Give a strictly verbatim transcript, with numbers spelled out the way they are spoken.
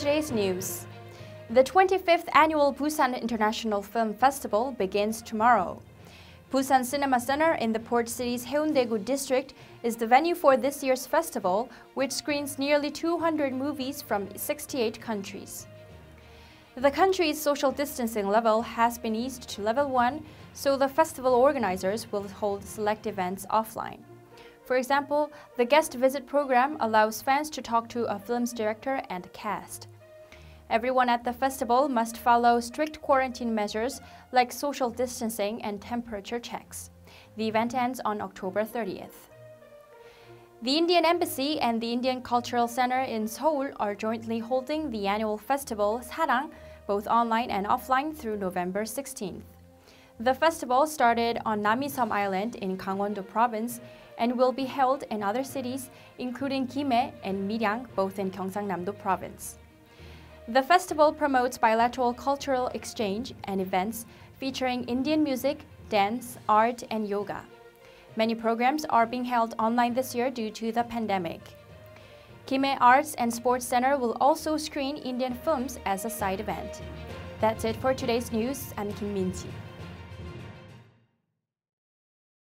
today's news. The twenty-fifth annual Busan International Film Festival begins tomorrow. Busan Cinema Center in the port city's Haeundae-gu district is the venue for this year's festival, which screens nearly two hundred movies from sixty-eight countries. The country's social distancing level has been eased to level one, so the festival organizers will hold select events offline. For example, the guest visit program allows fans to talk to a film's director and cast. Everyone at the festival must follow strict quarantine measures like social distancing and temperature checks. The event ends on October thirtieth. The Indian Embassy and the Indian Cultural Center in Seoul are jointly holding the annual festival Sarang, both online and offline, through November sixteenth. The festival started on Namiseom Island in Gangwon-do province and will be held in other cities, including Gimhae and Miryang, both in Gyeongsangnam-do province. The festival promotes bilateral cultural exchange and events featuring Indian music, dance, art, and yoga. Many programs are being held online this year due to the pandemic. Gimhae Arts and Sports Center will also screen Indian films as a side event. That's it for today's news. I'm Kim Minji.